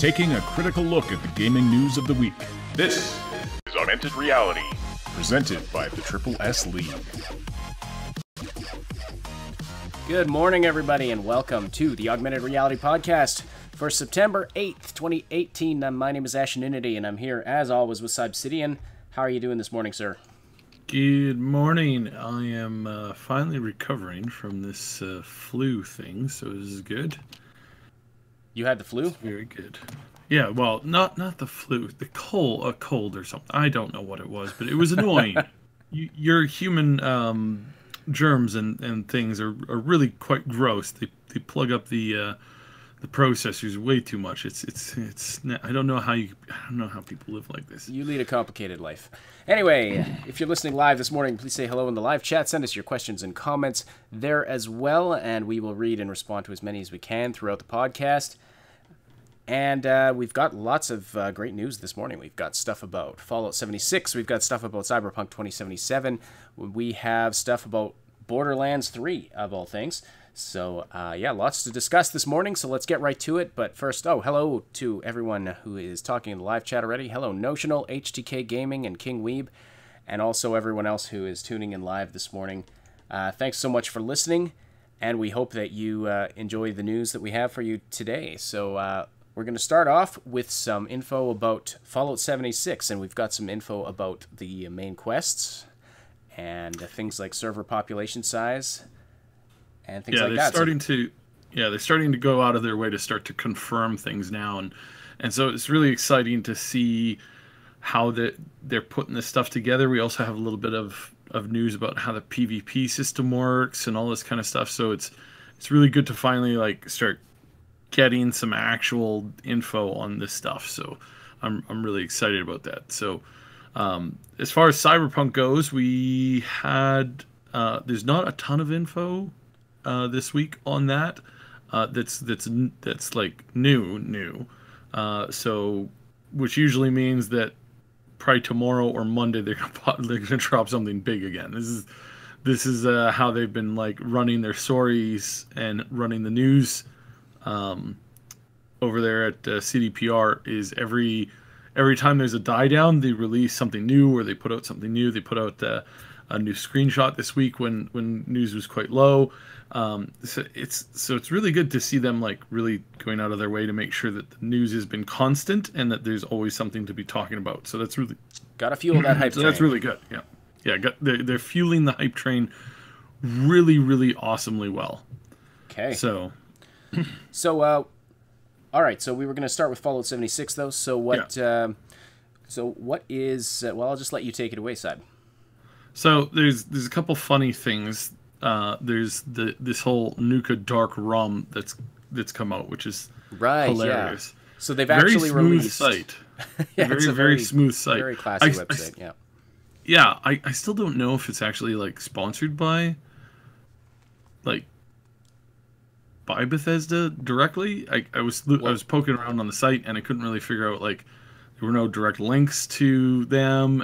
taking a critical look at the gaming news of the week. This is Augmented Reality, presented by The Triple S League. Good morning, everybody, and welcome to the Augmented Reality Podcast for September 8th, 2018. My name is Ash Ninity, and I'm here, as always, with Subsidian. How are you doing this morning, sir? Good morning. I am finally recovering from this flu thing, so this is good. You had the flu? It's very good. Yeah, well, not the flu, the cold, a cold or something. I don't know what it was, but it was annoying. Your human germs and things are really quite gross. They plug up the processors way too much. It's I don't know how people live like this. You lead a complicated life. Anyway, if you're listening live this morning, please say hello in the live chat. Send us your questions and comments there as well, and we will read and respond to as many as we can throughout the podcast. And we've got lots of great news this morning. We've got stuff about Fallout 76. We've got stuff about Cyberpunk 2077. We have stuff about Borderlands 3, of all things. So, yeah, lots to discuss this morning, so let's get right to it. But first, hello to everyone who is talking in the live chat already. Hello, Notional, HTK Gaming, and King Weeb, and also everyone else who is tuning in live this morning. Thanks so much for listening, and we hope that you enjoy the news that we have for you today. So, we're going to start off with some info about Fallout 76, and we've got some info about the main quests and things like server population size and things like that. They're starting to go out of their way to start to confirm things now, and so it's really exciting to see how they're putting this stuff together. We also have a little bit of news about how the PvP system works and all this kind of stuff. So it's really good to finally like start getting some actual info on this stuff, so I'm really excited about that. So as far as Cyberpunk goes, we had there's not a ton of info this week on that. That's like new. So which usually means that probably tomorrow or Monday they're gonna drop something big again. This is how they've been like running their stories and running the news. Over there at CDPR is every time there's a die down, they release something new or they put out something new. They put out a new screenshot this week when news was quite low. So it's really good to see them like really going out of their way to make sure that the news has been constant and that there's always something to be talking about. So that's really gotta fuel that hype train. That's really good. Yeah. They're fueling the hype train really, really awesomely well. Okay. So, all right. So we were going to start with Fallout 76, though. So what is I'll just let you take it away, Seb. So there's a couple funny things. There's this whole Nuka Dark Rum that's come out, which is right, hilarious. Yeah. So they've actually released site. Yeah, very smooth site. Very classy website. Yeah. Yeah, I still don't know if it's actually like sponsored by by Bethesda directly. I was poking around on the site and I couldn't really figure out, like, there were no direct links to them,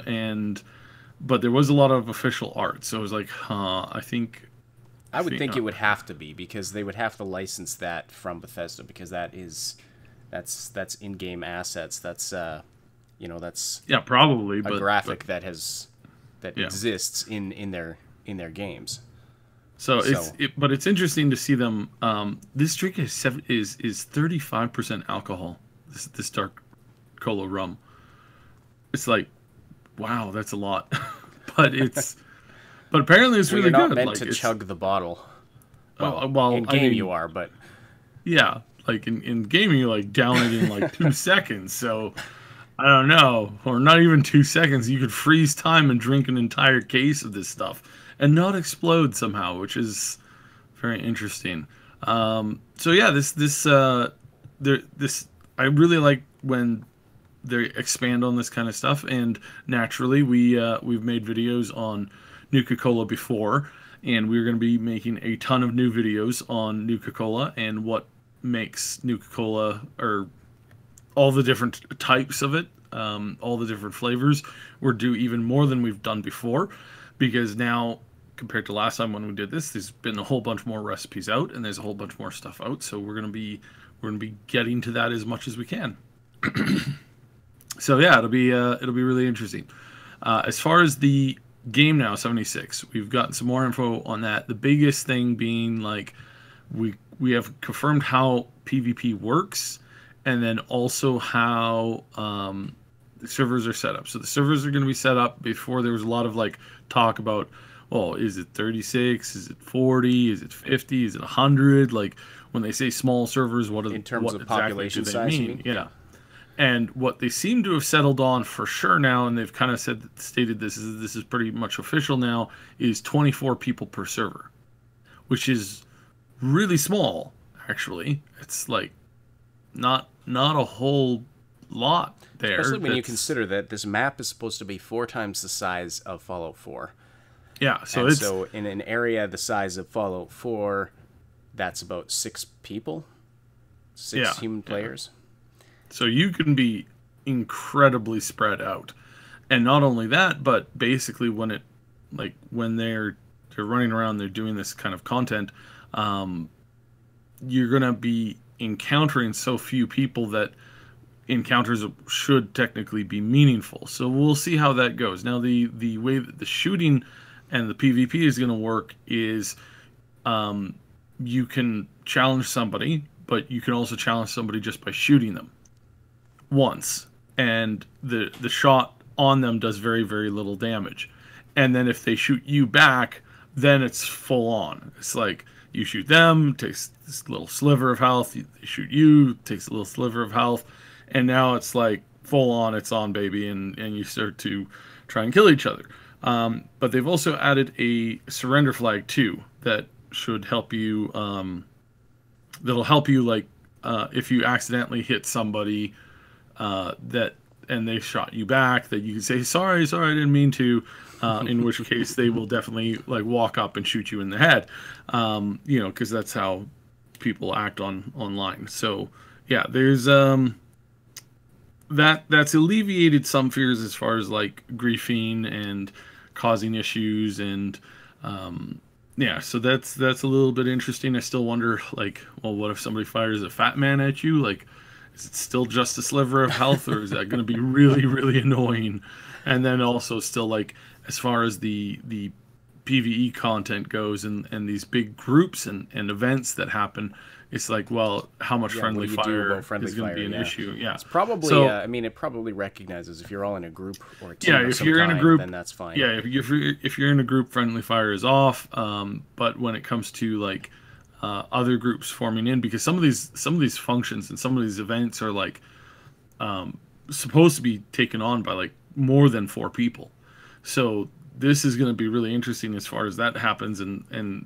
but there was a lot of official art, so I was like, I would think it would have to be, because they would have to license that from Bethesda, because that's in-game assets. That's that's probably a graphic that exists in their games. But it's interesting to see them. This drink is 35% alcohol. This Nuka-Cola rum. It's like, wow, that's a lot. but apparently it's really good. You're not meant to chug the bottle. Well, in game you are, but yeah, like in gaming you like down it in like 2 seconds. So I don't know, or not even 2 seconds. You could freeze time and drink an entire case of this stuff and not explode somehow, which is very interesting. So I really like when they expand on this kind of stuff. And naturally, we've made videos on Nuka-Cola before, and we're going to be making a ton of new videos on Nuka-Cola and what makes Nuka-Cola, or all the different types of it, all the different flavors. We're do even more than we've done before, because now, compared to last time when we did this, there's been a whole bunch more recipes out and there's a whole bunch more stuff out. So we're going to be we're going to be getting to that as much as we can. So yeah, it'll be really interesting. As far as the game now, 76, we've gotten some more info on that. The biggest thing being like we have confirmed how PvP works, and then also how the servers are set up. So the servers are going to be set up. Before there was a lot of like talk about, oh, is it 36? Is it 40? Is it 50? Is it 100? Like when they say small servers, what are in terms of population size? You mean? Yeah. And what they seem to have settled on for sure now, and they've kind of said, stated this is pretty much official now, is 24 people per server, which is really small. Actually, it's like not a whole lot there. Especially when you consider that this map is supposed to be 4 times the size of Fallout 4. Yeah, so and it's so in an area the size of Fallout 4, that's about 6 people, six human players. Yeah. So you can be incredibly spread out, and not only that, but basically when it, like when they're running around, they're doing this kind of content, you're gonna be encountering so few people that encounters should technically be meaningful. So we'll see how that goes. Now the way that the shooting and the PvP is gonna work is, you can challenge somebody, but you can also challenge somebody just by shooting them once, and the shot on them does very, very little damage. And then if they shoot you back, then it's full on. It's like you shoot them, takes this little sliver of health, they shoot you, takes a little sliver of health, and now it's like full on, it's on, baby, and you start to try and kill each other. But they've also added a surrender flag too that should help you, that'll help you like if you accidentally hit somebody that and they shot you back, that you can say, sorry, I didn't mean to, in which case they will definitely like walk up and shoot you in the head, you know, because that's how people act online. So yeah, there's that's alleviated some fears as far as like griefing and causing issues, and yeah, so that's a little bit interesting. I still wonder, like, well, what if somebody fires a fat man at you? Like, is it still just a sliver of health, or is that going to be really, really annoying? And then also still, like, as far as the PvE content goes and these big groups and events that happen, it's like, well, how much friendly fire is going to be an issue? Yeah, it's probably. So, I mean, it probably recognizes if you're all in a group or a team. Yeah, if you're in a group, then that's fine. Yeah, if you're in a group, friendly fire is off. But when it comes to like other groups forming in, because some of these functions and some of these events are like supposed to be taken on by like more than 4 people. So this is going to be really interesting as far as that happens, and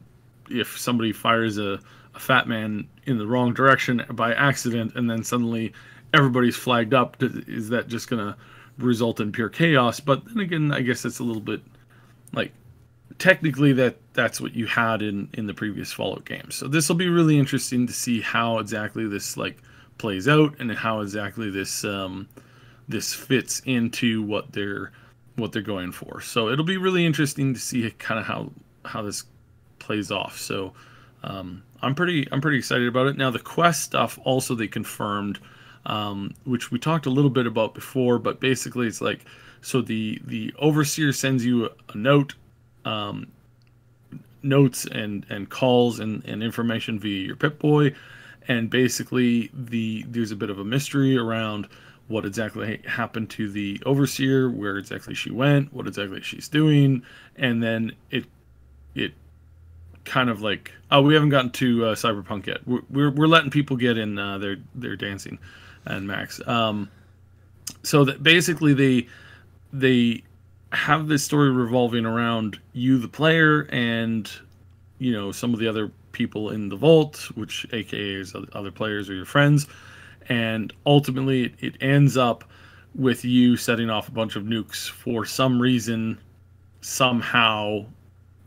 if somebody fires a fat man in the wrong direction by accident, and then suddenly everybody's flagged up, is that just gonna result in pure chaos? But then again, I guess that's a little bit like technically that's what you had in the previous Fallout games. So this will be really interesting to see how exactly this like plays out, and how exactly this this fits into what they're going for. So it'll be really interesting to see kind of how this plays off. So I'm pretty excited about it. Now the quest stuff also they confirmed, which we talked a little bit about before, but basically it's like, so the overseer sends you a note, notes and calls and information via your Pip-Boy, and basically there's a bit of a mystery around what exactly happened to the overseer, where exactly she went, what exactly she's doing, and then it kind of like, oh, we haven't gotten to Cyberpunk yet. We're letting people get in their dancing and Max. So that basically they have this story revolving around you, the player, and you know some of the other people in the vault, which AKA is other players or your friends, and ultimately it ends up with you setting off a bunch of nukes for some reason, somehow,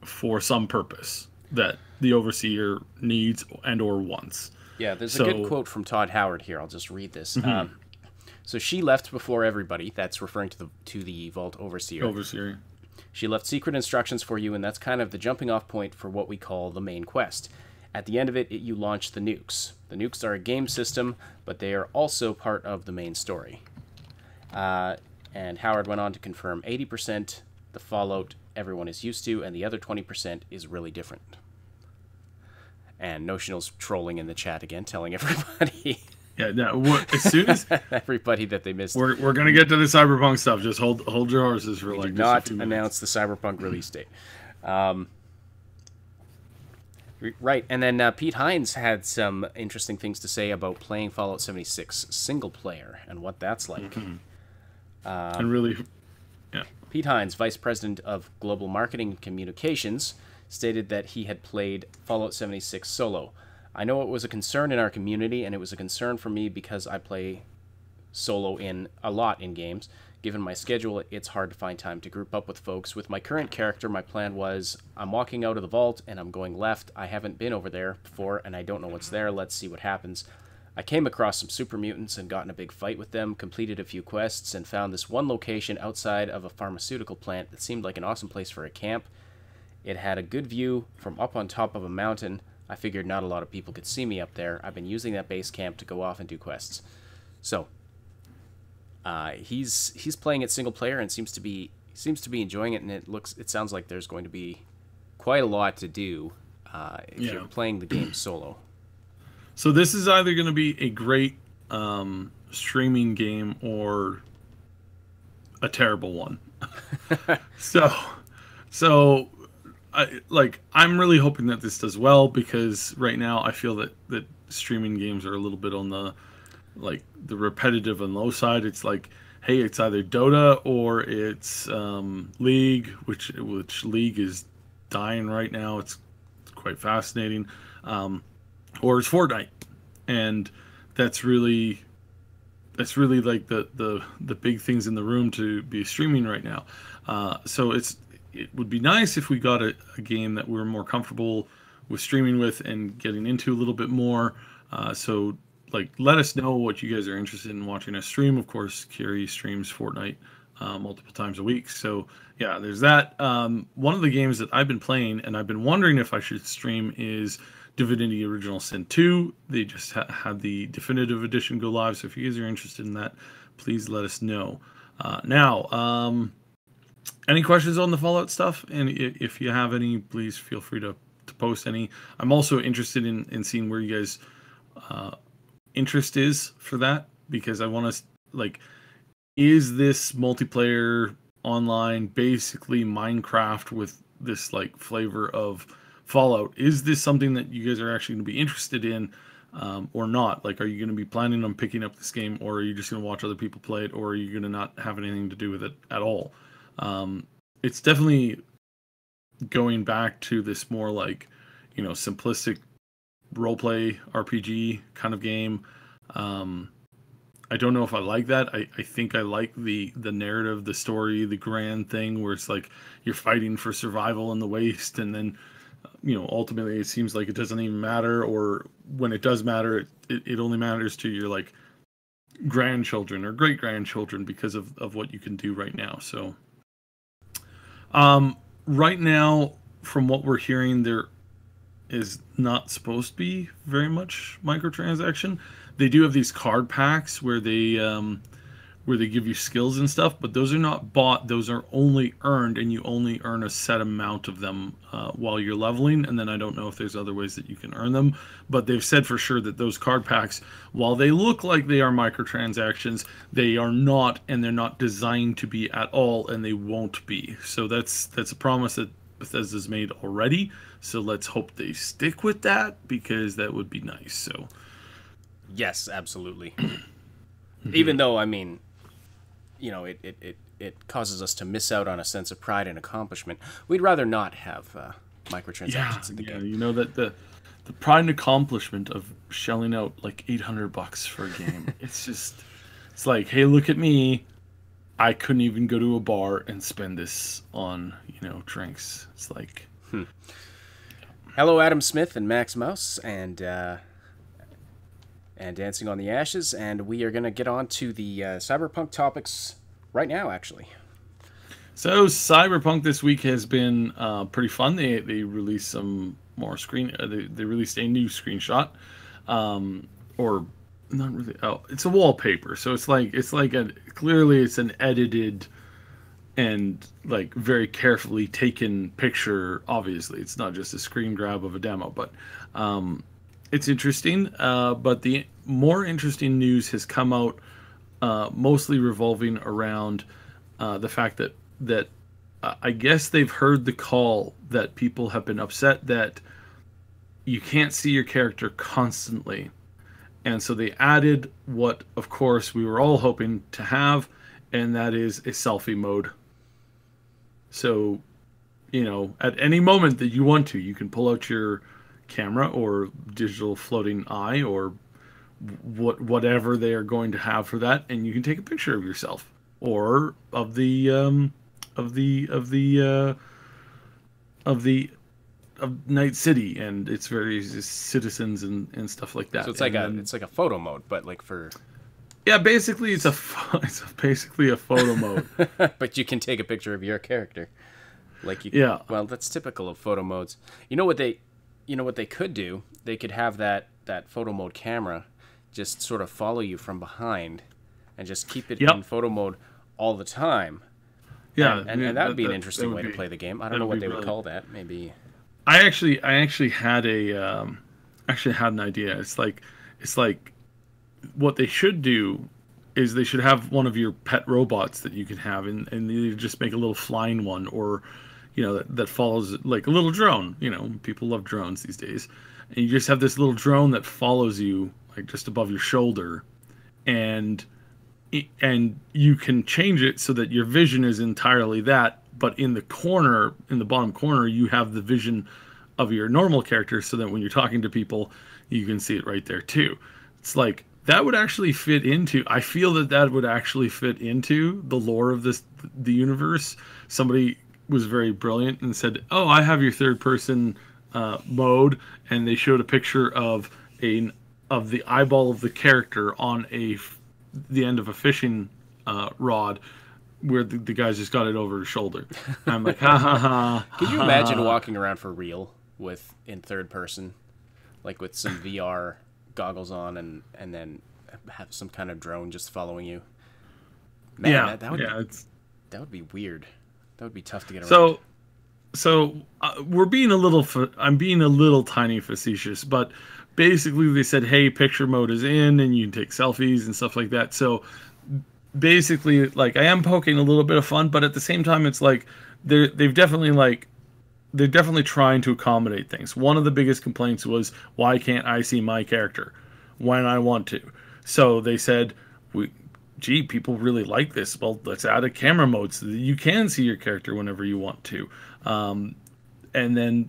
for some purpose that the overseer needs and or wants. Yeah, there's a good quote from Todd Howard here. I'll just read this. Mm-hmm. So she left before everybody. That's referring to the vault overseer. She left secret instructions for you, and that's kind of the jumping off point for what we call the main quest. At the end of it, you launch the nukes. The nukes are a game system, but they are also part of the main story. And Howard went on to confirm 80% the Fallout everyone is used to, and the other 20% is really different. And Notional's trolling in the chat again, telling everybody... Yeah, no, as soon as everybody that they missed, we're gonna get to the Cyberpunk stuff. Just hold your horses for like. Not announce the Cyberpunk release date, right? And then Pete Hines had some interesting things to say about playing Fallout 76 single player and what that's like. Mm-hmm. And really, yeah. Pete Hines, Vice President of Global Marketing and Communications, stated that he had played Fallout 76 solo. I know it was a concern in our community, and it was a concern for me because I play solo a lot in games. Given my schedule, it's hard to find time to group up with folks. With my current character, my plan was, I'm walking out of the vault, and I'm going left. I haven't been over there before, and I don't know what's there. Let's see what happens. I came across some super mutants and got in a big fight with them, completed a few quests, and found this one location outside of a pharmaceutical plant that seemed like an awesome place for a camp. It had a good view from up on top of a mountain. I figured not a lot of people could see me up there. I've been using that base camp to go off and do quests. So, he's playing it single player and seems to be enjoying it. And it sounds like there's going to be quite a lot to do if you're playing the game solo. So this is either going to be a great streaming game or a terrible one. So. I'm really hoping that this does well, because right now I feel that streaming games are a little bit on the repetitive and low side. It's like, hey, it's either Dota or it's League, which League is dying right now. It's quite fascinating, or it's Fortnite, and that's really like the big things in the room to be streaming right now. It would be nice if we got a game that we were more comfortable with streaming with and getting into a little bit more. So let us know what you guys are interested in watching us stream. Of course, Kiri streams Fortnite multiple times a week. So, yeah, there's that. One of the games that I've been playing and I've been wondering if I should stream is Divinity Original Sin 2. They just had the definitive edition go live. So if you guys are interested in that, please let us know. Any questions on the Fallout stuff? And if you have any, please feel free to post any. I'm also interested in seeing where you guys' interest is for that, because I want to, is this multiplayer online basically Minecraft with this, flavor of Fallout? Is this something that you guys are actually going to be interested in or not? Are you going to be planning on picking up this game, or are you just going to watch other people play it, or are you going to not have anything to do with it at all? It's definitely going back to this more simplistic roleplay RPG kind of game. I don't know if I like that. I think I like the narrative, the story, the grand thing where it's you're fighting for survival in the waste, and then ultimately it seems like it doesn't even matter, or when it does matter, it only matters to your grandchildren or great grandchildren because of what you can do right now. So right now, from what we're hearing, there is not supposed to be very much microtransaction. They do have these card packs where they give you skills and stuff, but those are not bought. Those are only earned, and you only earn a set amount of them while you're leveling. And then I don't know if there's other ways that you can earn them, but they've said for sure that those card packs, while they look like they are microtransactions, they are not, and they're not designed to be at all, and they won't be. So that's a promise that Bethesda's made already. So let's hope they stick with that, because that would be nice. So, yes, absolutely. Mm-hmm. Even though, I mean... it causes us to miss out on a sense of pride and accomplishment. We'd rather not have microtransactions in the game. That the pride and accomplishment of shelling out $800 for a game. It's hey, look at me. I couldn't even go to a bar and spend this on, drinks. Hello, Adam Smith and Max Mouse and Dancing on the Ashes, and we are going to get on to the Cyberpunk topics right now, actually. So Cyberpunk this week has been pretty fun. They released some more screen. They released a new screenshot, or not really. Oh, it's a wallpaper. So it's clearly it's an edited and like very carefully taken picture. Obviously, it's not just a screen grab of a demo, but it's interesting. But the more interesting news has come out, mostly revolving around the fact that I guess they've heard the call that people have been upset that you can't see your character constantly. And so they added what, of course, we were all hoping to have, and that is a selfie mode. So, you know, at any moment that you want to, you can pull out your camera or digital floating eye or whatever they are going to have for that, and you can take a picture of yourself or of Night City and its various citizens and stuff like that. So it's like a photo mode, but like for basically it's basically a photo mode. But you can take a picture of your character, like Well, that's typical of photo modes. You know what they could do? They could have that photo mode camera just sort of follow you from behind, and just keep it in photo mode all the time. Yeah, and that would be an interesting way to play the game. I don't know what they would call that. Maybe I actually had an idea. It's like what they should do is they should have one of your pet robots that you can have, and you just make a little flying one, or that follows like a little drone. People love drones these days, and you just have this little drone that follows you like just above your shoulder, and you can change it so that your vision is entirely that, but in the corner, in the bottom corner, you have the vision of your normal character, so that when you're talking to people, you can see it right there too. It's like, that would actually fit into, I feel that would actually fit into the lore of the universe. Somebody was very brilliant and said, oh, I have your third person mode, and they showed a picture of the eyeball of the character on the end of a fishing rod, where the guy's just got it over his shoulder. And I'm like, ha ha ha. Could you imagine walking around for real in third person, like with some VR goggles on, and then have some kind of drone just following you? Man, yeah, that would be weird. That would be tough to get around. So I'm being a little tiny facetious, but basically they said, hey, picture mode is in, and you can take selfies and stuff like that. So basically, like, I am poking a little bit of fun, but at the same time, it's like they're definitely trying to accommodate things. One of the biggest complaints was, why can't I see my character when I want to? So they said, gee, people really like this. Well, let's add a camera mode so that you can see your character whenever you want to. And then,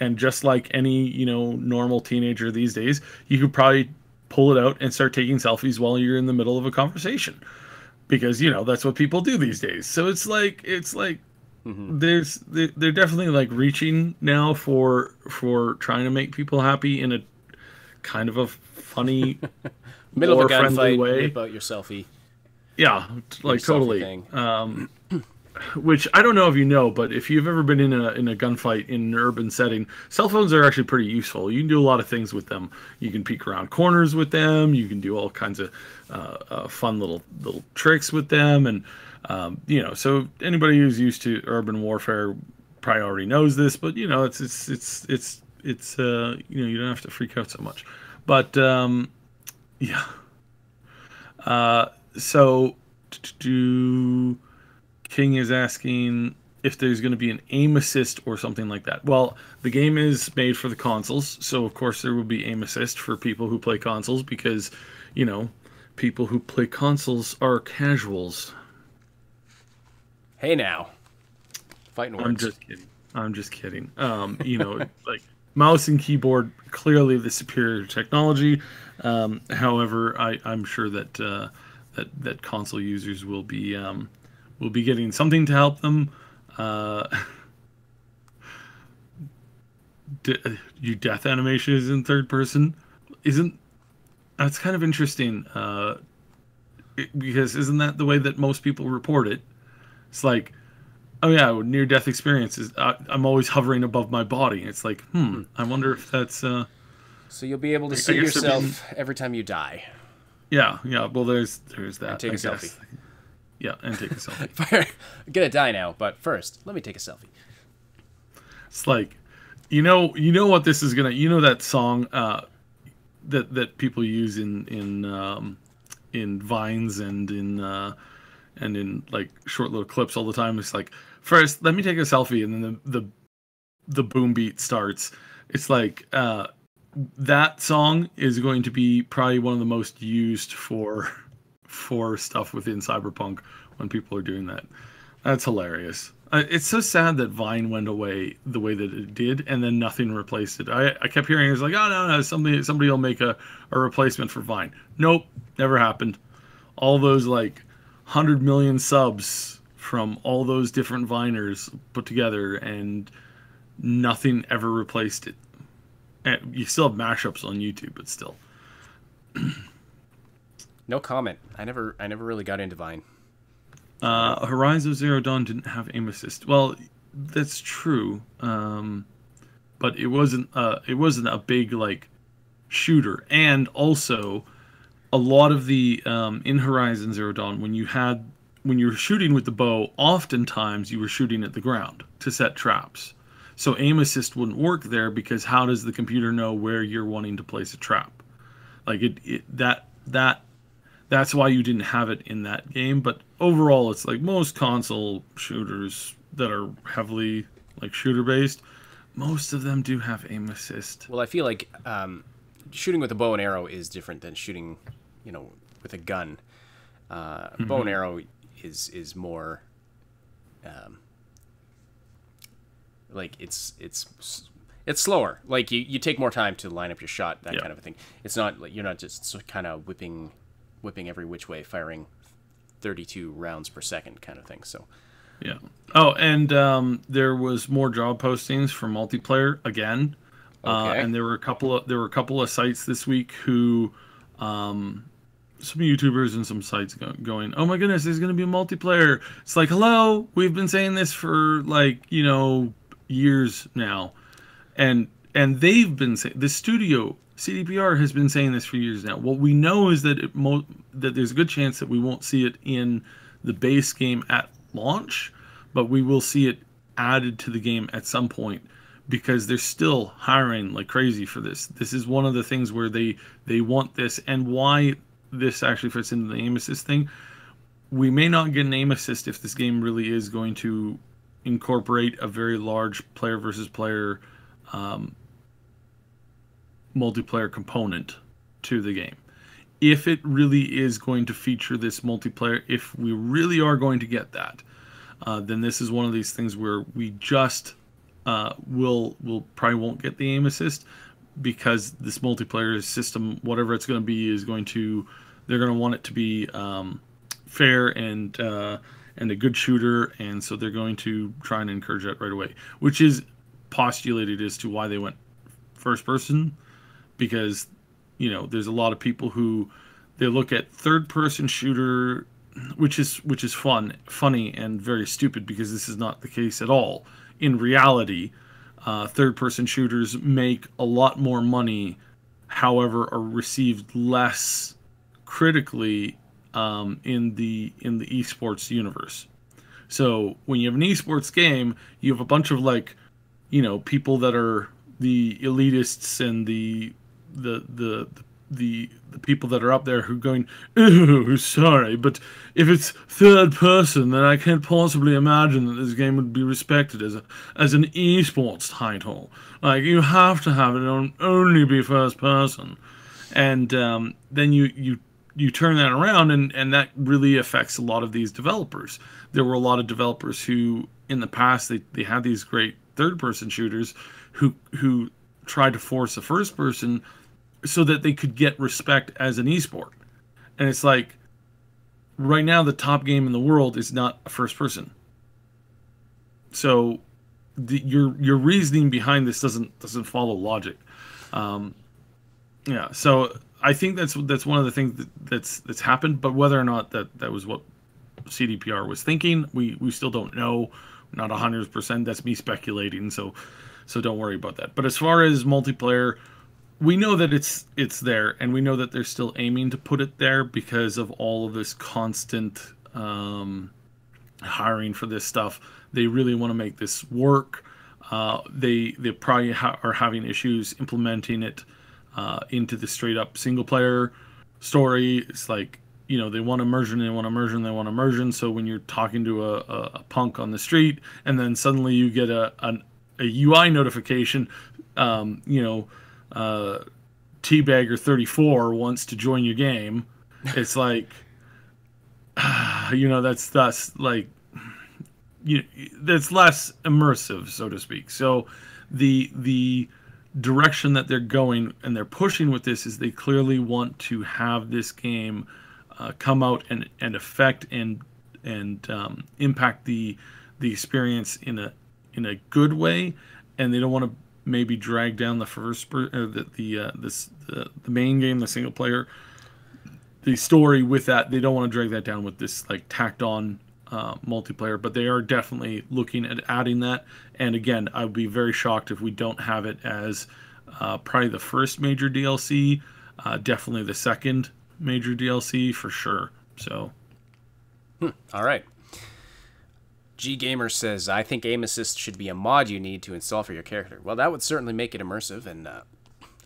and just like any, normal teenager these days, you could probably pull it out and start taking selfies while you're in the middle of a conversation, because, that's what people do these days. So it's like they're definitely like reaching now for trying to make people happy in a kind of a funny, middle of a gunfight way. About your selfie. Yeah, like totally. Which I don't know if you know, but if you've ever been in a gunfight in an urban setting, cell phones are actually pretty useful. You can do a lot of things with them. You can peek around corners with them. You can do all kinds of fun little tricks with them. And, so anybody who's used to urban warfare probably already knows this, but, you don't have to freak out so much. But, yeah. So do... King is asking if there's going to be an aim assist or something like that. Well, the game is made for the consoles, so of course there will be aim assist for people who play consoles, because, people who play consoles are casuals. Hey, now. Fighting words. I'm just kidding. Like, mouse and keyboard, clearly the superior technology. However, I'm sure that console users will be... We'll be getting something to help them. Your death animation is in third person. That's kind of interesting, because isn't that the way that most people report it? It's like, oh yeah, near-death experiences. I'm always hovering above my body. It's like, I wonder if that's... So you'll be able to see yourself every time you die. Yeah, yeah. Well, there's that. And take a selfie. Yeah, and take a selfie. I'm gonna die now, but first, let me take a selfie. It's like, you know what this is gonna. You know that song that people use in vines and in like short little clips all the time. It's like, first, let me take a selfie, and then the boom beat starts. It's like. That song is going to be probably one of the most used for stuff within Cyberpunk when people are doing that. That's hilarious. It's so sad that Vine went away the way that it did, and then nothing replaced it. I kept hearing it was like, oh no, somebody will make a replacement for Vine. Nope, never happened. All those like 100 million subs from all those different Viners put together, and nothing ever replaced it. And you still have mashups on YouTube, but still. No comment. I never really got into Vine. Horizon Zero Dawn didn't have aim assist. Well, that's true, but it wasn't a big like shooter. And also, a lot of the in Horizon Zero Dawn, when you were shooting with the bow, oftentimes you were shooting at the ground to set traps. So aim assist wouldn't work there, because how does the computer know where you're wanting to place a trap? Like that's why you didn't have it in that game. But overall, it's like most console shooters that are heavily like shooter based, most of them do have aim assist. Well, I feel like shooting with a bow and arrow is different than shooting, with a gun. Bow and arrow is more. Like it's slower. Like you take more time to line up your shot, that kind of a thing. It's not like you're not just kind of whipping every which way, firing 32 rounds per second kind of thing. So yeah. Oh, and there was more job postings for multiplayer again. Okay. And there were a couple of sites this week who some YouTubers and some sites going, oh my goodness, there's going to be a multiplayer. It's like, hello, we've been saying this for like, years now, and they've been saying, the studio CDPR has been saying this for years now. What we know is that that there's a good chance that we won't see it in the base game at launch, but we will see it added to the game at some point, because they're still hiring like crazy for this. This is one of the things where they want this, and why this actually fits into the aim assist thing. We may not get an aim assist if this game really is going to incorporate a very large player versus player multiplayer component to the game. If it really is going to feature this multiplayer, if we really are going to get that, then this is one of these things where we just will probably won't get the aim assist, because this multiplayer system, whatever it's going to be, they're going to want it to be fair and a good shooter, and so they're going to try and encourage that right away, which is postulated as to why they went first person, because there's a lot of people who they look at third person shooter, which is funny and very stupid, because this is not the case at all. In reality, third person shooters make a lot more money, however, are received less critically in the esports universe. So when you have an esports game, you have a bunch of like, people that are the elitists and the people that are up there who are going, "Ooh, sorry, but if it's third person, then I can't possibly imagine that this game would be respected as an esports title. Like, you have to have it on only be first person." And then you turn that around, and that really affects a lot of these developers. There were a lot of developers who, in the past, they had these great third-person shooters who tried to force a first-person so that they could get respect as an esport. And it's like, right now, the top game in the world is not a first-person. So your reasoning behind this doesn't follow logic. Yeah, so... I think that's one of the things that's happened, but whether or not that was what CDPR was thinking, we still don't know. not 100%. That's me speculating, so don't worry about that. But as far as multiplayer, we know that it's there, and we know that they're still aiming to put it there because of all of this constant hiring for this stuff. They really want to make this work. They probably are having issues implementing it into the straight-up single-player story. It's like, you know, they want immersion, they want immersion, they want immersion. So when you're talking to a punk on the street, and then suddenly you get a UI notification, you know, Teabagger34 wants to join your game. It's like, you know, that's like, you know, that's less immersive, so to speak. So the direction that they're going and they're pushing with this is they clearly want to have this game come out and affect and impact the experience in a good way, and they don't want to maybe drag down the first the main game, the single player, the story with that. They don't want to drag that down with this like tacked on multiplayer, but they are definitely looking at adding that. And again, I'd be very shocked if we don't have it as probably the first major DLC, definitely the second major DLC for sure. So all right, G Gamer says, I think aim assist should be a mod you need to install for your character. Well, that would certainly make it immersive, and that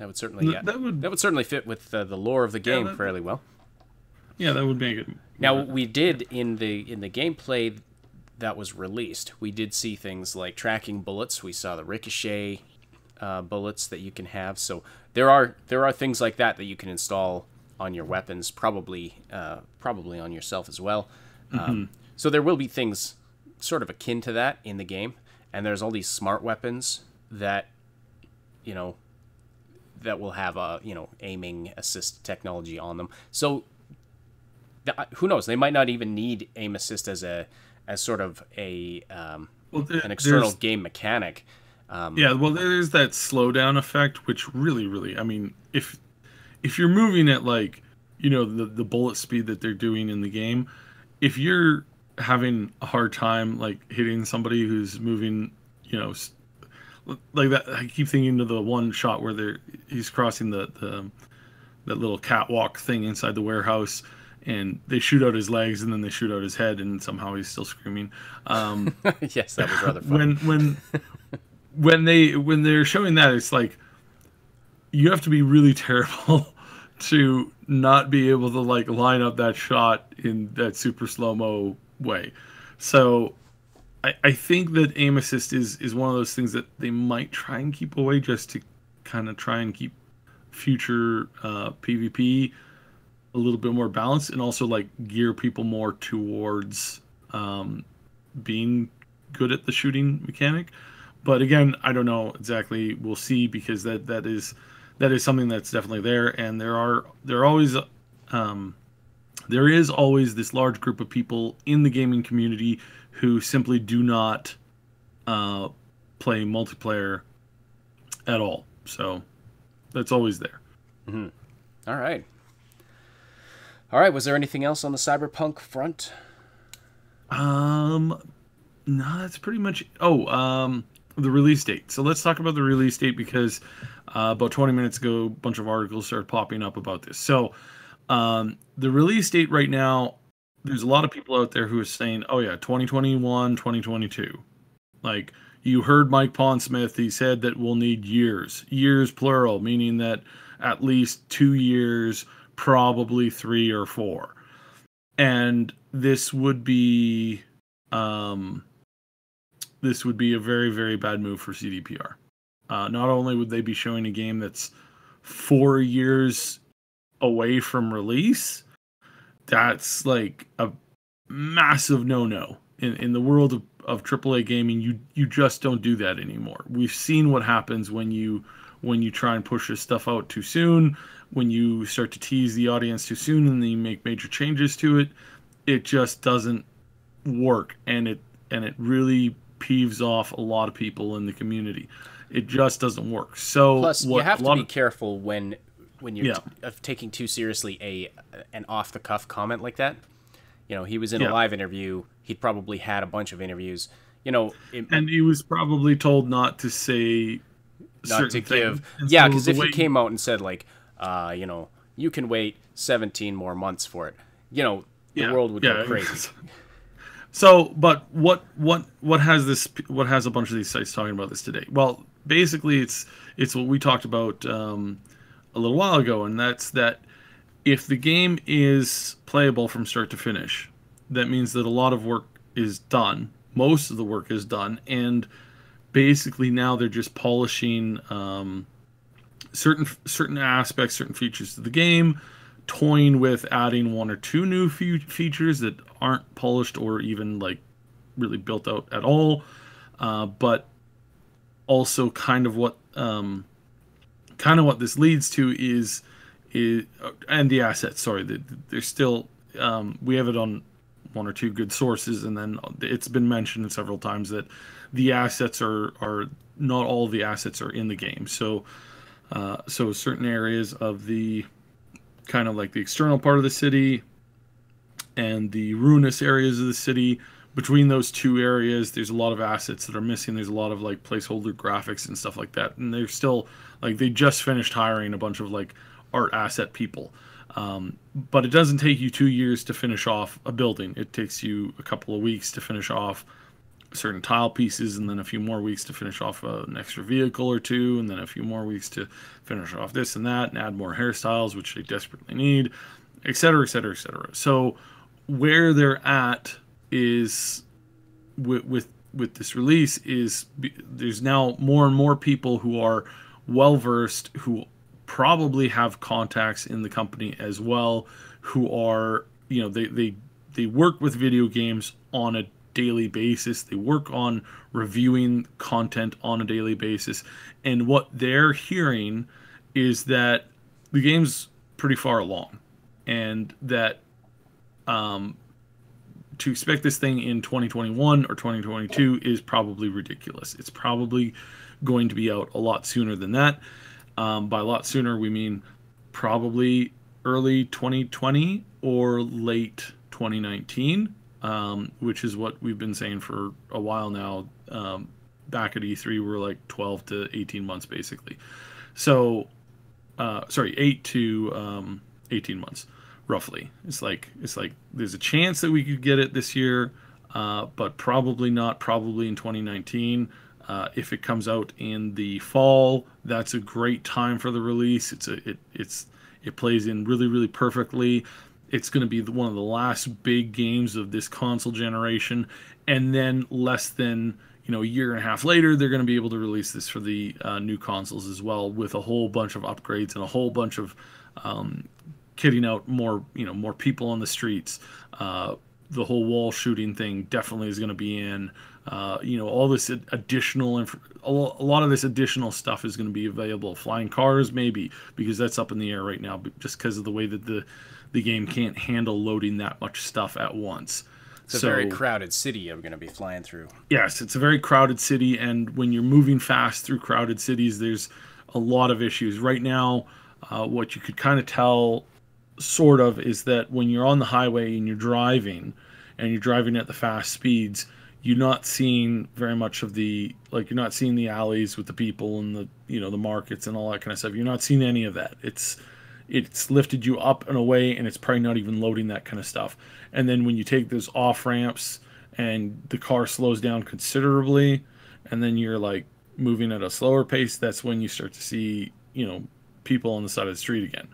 would certainly that would certainly fit with the lore of the game fairly well. Yeah, that would make it. Now, we did in the gameplay that was released, we did see things like tracking bullets. We saw the ricochet bullets that you can have. So there are things like that you can install on your weapons, probably on yourself as well. So there will be things sort of akin to that in the game, and there's all these smart weapons that, you know, that will have a, you know, aiming assist technology on them. So who knows, they might not even need aim assist as sort of a an external game mechanic. Yeah, well, there's that slowdown effect, which really I mean, if you're moving at, like, you know, the bullet speed that they're doing in the game, if you're having a hard time like hitting somebody who's moving, you know, like that, I keep thinking of the one shot where he's crossing that little catwalk thing inside the warehouse, and they shoot out his legs, and then they shoot out his head, and somehow he's still screaming. Yes, that was rather funny. When they're showing that, it's like you have to be really terrible to not be able to like line up that shot in that super slow-mo way. So I think that aim assist is one of those things that they might try and keep away, just to kind of try and keep future PvP a little bit more balanced, and also like gear people more towards being good at the shooting mechanic. But again, I don't know exactly. We'll see, because that is something that's definitely there, and there is always this large group of people in the gaming community who simply do not play multiplayer at all. So that's always there. Mm-hmm. All right. Was there anything else on the Cyberpunk front? No, that's pretty much. The release date. So let's talk about the release date, because about 20 minutes ago, a bunch of articles started popping up about this. So the release date right now, there's a lot of people out there who are saying, oh yeah, 2021, 2022. Like, you heard Mike Pondsmith. He said that we'll need years plural, meaning that at least 2 years, probably 3 or 4. And this would be a very, very bad move for CDPR. Not only would they be showing a game that's 4 years away from release, that's like a massive no-no. In the world of AAA gaming, you just don't do that anymore. We've seen what happens when you try and push this stuff out too soon, when you start to tease the audience too soon, and then you make major changes to it. It just doesn't work, and it really peeves off a lot of people in the community. It just doesn't work. So plus, you have to be careful when you're taking too seriously an off the cuff comment like that. You know, he was in a live interview. He'd probably had a bunch of interviews. you know, it, and he was probably told not to say, not to give. Yeah, because if he came out and said like, you know, you can wait 17 more months for it, you know, the world would go crazy. So, but what has a bunch of these sites talking about this today? Well, basically, it's what we talked about a little while ago, and that's that if the game is playable from start to finish, that means that a lot of work is done. Most of the work is done, and basically now they're just polishing certain aspects, certain features of the game, toying with adding one or two new features that aren't polished or even like really built out at all, but also kind of what this leads to is and the assets. Sorry, there's still we have it on one or two good sources, and then it's been mentioned several times that the assets are not all the assets are in the game. So so certain areas of the kind of like the external part of the city and the ruinous areas of the city, between those two areas there's a lot of assets that are missing. There's a lot of like placeholder graphics and stuff like that, and they're still like, they just finished hiring a bunch of like art asset people. But it doesn't take you 2 years to finish off a building. It takes you a couple of weeks to finish off certain tile pieces, and then a few more weeks to finish off an extra vehicle or two, and then a few more weeks to finish off this and that and add more hairstyles, which they desperately need, et cetera, et cetera, et cetera. So where they're at is with this release is there's now more and more people who are well-versed, who probably have contacts in the company as well, who are, you know, they work with video games on a daily basis. They work on reviewing content on a daily basis. And what they're hearing is that the game's pretty far along, and that to expect this thing in 2021 or 2022 is probably ridiculous. It's probably going to be out a lot sooner than that. By a lot sooner, we mean probably early 2020 or late 2019, which is what we've been saying for a while now. Back at E3, we were like 12 to 18 months, basically. So, sorry, 8 to 18 months, roughly. It's like there's a chance that we could get it this year, but probably not. Probably in 2019. If it comes out in the fall, that's a great time for the release. It plays in really, really perfectly. It's going to be one of the last big games of this console generation, and then less than, you know, a year and a half later, they're going to be able to release this for the new consoles as well, with a whole bunch of upgrades and a whole bunch of kitting out more, you know, more people on the streets. The whole wall shooting thing definitely is going to be in. You know, all this additional, a lot of this additional stuff is going to be available. Flying cars, maybe, because that's up in the air right now, but just because of the way that the game can't handle loading that much stuff at once. It's a very crowded city you're going to be flying through. Yes, it's a very crowded city, and when you're moving fast through crowded cities, there's a lot of issues. Right now, what you could kind of tell, sort of, is that when you're on the highway and you're driving at the fast speeds, you're not seeing very much of the, like, you're not seeing the alleys with the people and the, you know, the markets and all that kind of stuff. You're not seeing any of that. It's lifted you up and away, and it's probably not even loading that kind of stuff. And then when you take those off ramps and the car slows down considerably, and then you're like moving at a slower pace, that's when you start to see, you know, people on the side of the street again.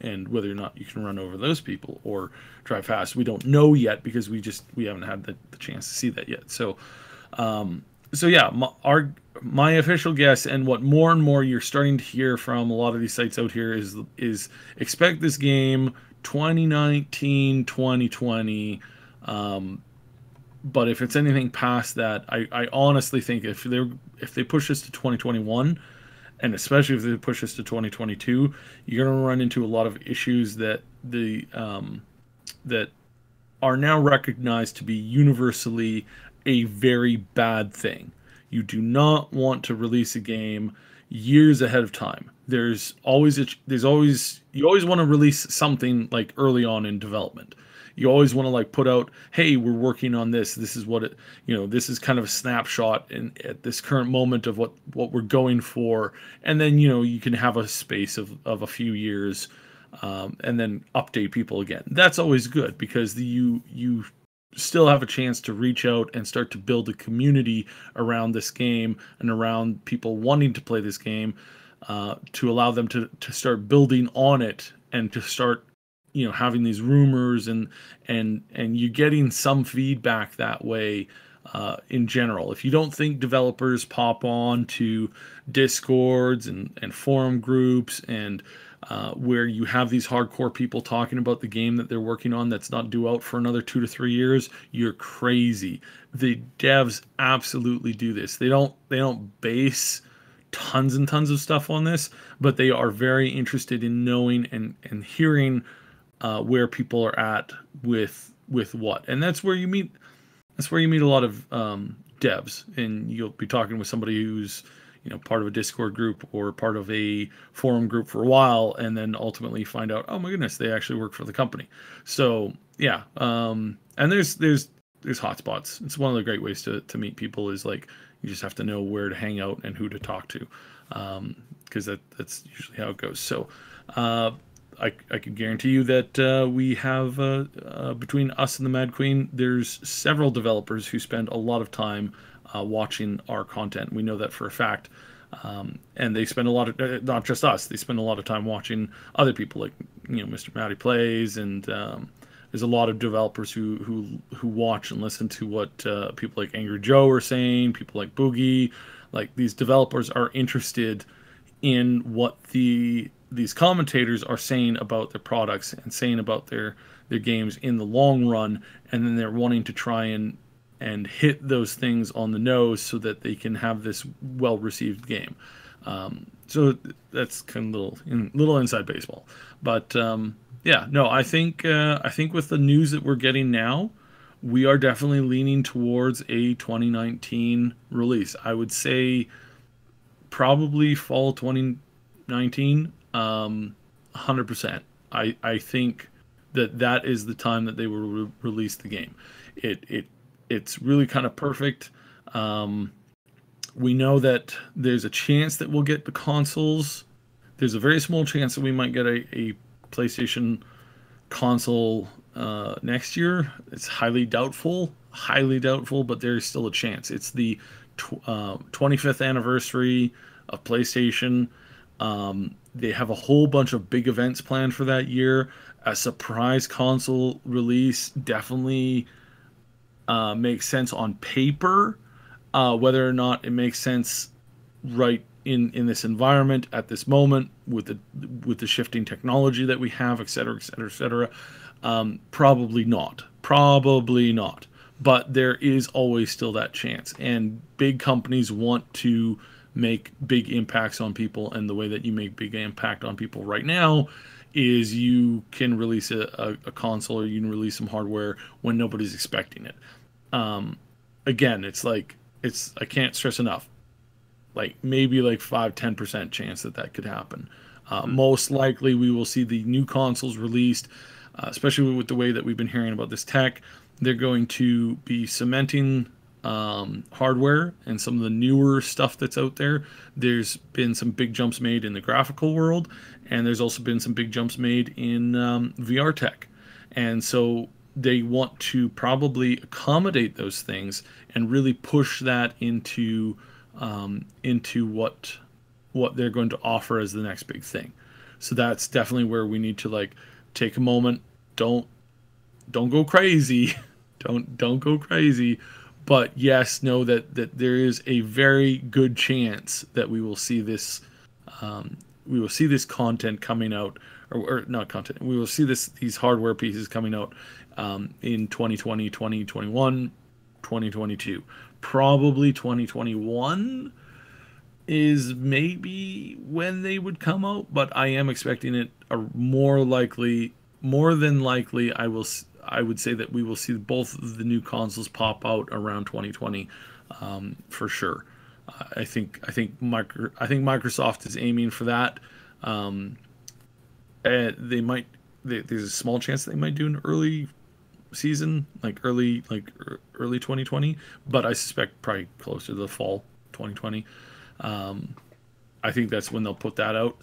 And whether or not you can run over those people or drive fast, we don't know yet, because we haven't had the chance to see that yet. So, yeah, my official guess, and what more and more you're starting to hear from a lot of these sites out here, is expect this game 2019, 2020. But if it's anything past that, I honestly think if they push this to 2021. And especially if they push us to 2022, you're going to run into a lot of issues that that are now recognized to be universally a very bad thing. You do not want to release a game years ahead of time. You always want to release something like early on in development. You always want to like put out, hey, we're working on this. This is what it, you know, this is kind of a snapshot in at this current moment of what we're going for. And then, you know, you can have a space of a few years and then update people again. That's always good because you still have a chance to reach out and start to build a community around this game and around people wanting to play this game to allow them to start building on it and to start, you know, having these rumors and you're getting some feedback that way in general. If you don't think developers pop on to Discords and forum groups and where you have these hardcore people talking about the game that they're working on that's not due out for another 2 to 3 years, you're crazy. The devs absolutely do this. They don't base tons and tons of stuff on this, but they are very interested in knowing and hearing where people are at with what. And that's where you meet a lot of devs, and you'll be talking with somebody who's, you know, part of a Discord group or part of a forum group for a while, and then ultimately find out, oh my goodness, they actually work for the company. So yeah, and there's hotspots. It's one of the great ways to meet people is like you just have to know where to hang out and who to talk to, because that's usually how it goes. So I can guarantee you that we have between us and the Mad Queen, there's several developers who spend a lot of time watching our content. We know that for a fact, and they spend a lot of not just us. They spend a lot of time watching other people, like, you know, Mr. Matty Plays, and there's a lot of developers who watch and listen to what people like Angry Joe are saying, people like Boogie. Like, these developers are interested in what these commentators are saying about their products and saying about their games in the long run, and then they're wanting to try and hit those things on the nose so that they can have this well-received game. So that's kind of little inside baseball. But yeah, no, I think with the news that we're getting now, we are definitely leaning towards a 2019 release. I would say probably fall 2019, 100%. I think that is the time that they will release the game. It's really kind of perfect. We know that there's a chance that we'll get the consoles. There's a very small chance that we might get a PlayStation console next year. It's highly doubtful, but there's still a chance. It's the 25th anniversary of PlayStation. They have a whole bunch of big events planned for that year. A surprise console release definitely makes sense on paper. Whether or not it makes sense right in this environment at this moment with the shifting technology that we have, et cetera, et cetera, et cetera, probably not. But there is always still that chance, and big companies want to make big impacts on people, and the way that you make big impact on people right now is you can release a console, or you can release some hardware when nobody's expecting it. Again, I can't stress enough, like maybe like 5-10% chance that could happen. Most likely we will see the new consoles released, especially with the way that we've been hearing about this tech. They're going to be cementing hardware and some of the newer stuff that's out there. There's been some big jumps made in the graphical world, and there's also been some big jumps made in VR tech. And so they want to probably accommodate those things and really push that into what they're going to offer as the next big thing. So that's definitely where we need to like take a moment. Don't go crazy. don't go crazy. But yes, know that there is a very good chance that we will see this. We will see this content coming out, or not content. We will see these hardware pieces coming out in 2020, 2021, 2022. Probably 2021 is maybe when they would come out, but I am expecting it. More than likely, I would say that we will see both of the new consoles pop out around 2020 for sure. I think Microsoft is aiming for that. They might. There's a small chance they might do an early season, like early 2020, but I suspect probably closer to the fall 2020. I think that's when they'll put that out,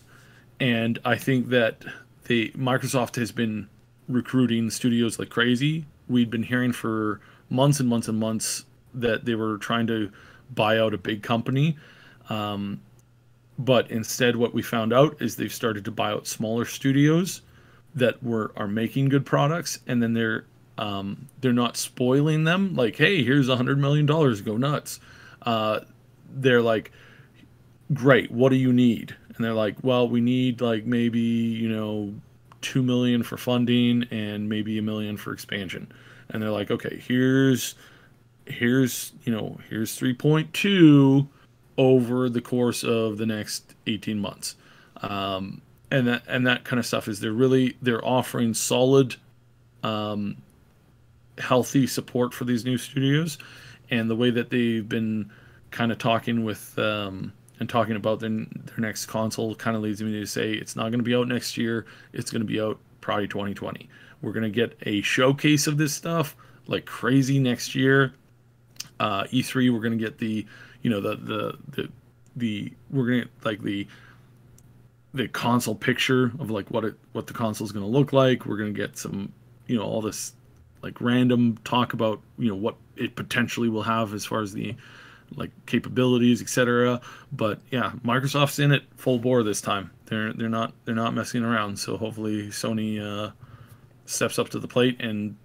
and I think that Microsoft has been recruiting studios like crazy. We'd been hearing for months and months and months that they were trying to buy out a big company, but instead what we found out is they've started to buy out smaller studios that are making good products, and then they're not spoiling them. Like, hey, here's $100 million, go nuts. They're like, great, what do you need? And they're like, well, we need like maybe, you know, 2 million for funding and maybe 1 million for expansion. And they're like, okay, here's 3.2 over the course of the next 18 months. And that kind of stuff is they're offering solid, healthy support for these new studios. And the way that they've been kind of talking with, and talking about their next console kind of leads me to say it's not going to be out next year. It's going to be out probably 2020. We're going to get a showcase of this stuff like crazy next year. E3, we're going to get the console picture of like what the console is going to look like. We're going to get some, you know, all this like random talk about, you know, what it potentially will have as far as the like capabilities, etc. But yeah, Microsoft's in it full bore this time. They're not messing around. So hopefully Sony steps up to the plate and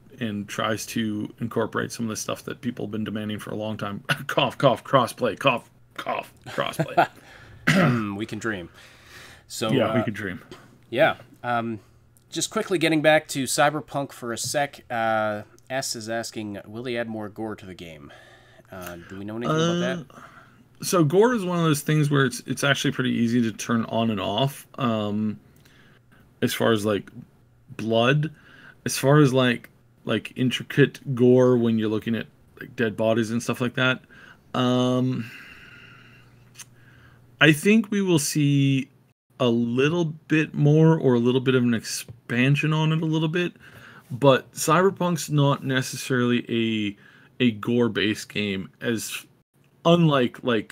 tries to incorporate some of the stuff that people have been demanding for a long time. Cough, cough, crossplay. Cough, cough, crossplay. We can dream. So yeah, we can dream. Yeah. Just quickly getting back to Cyberpunk for a sec. S is asking, will they add more gore to the game? Do we know anything about that? So gore is one of those things where it's actually pretty easy to turn on and off. As far as like blood, as far as like intricate gore when you're looking at like dead bodies and stuff like that. I think we will see a little bit more, or a little bit of an expansion on it a little bit, but Cyberpunk's not necessarily a gore-based game, as unlike you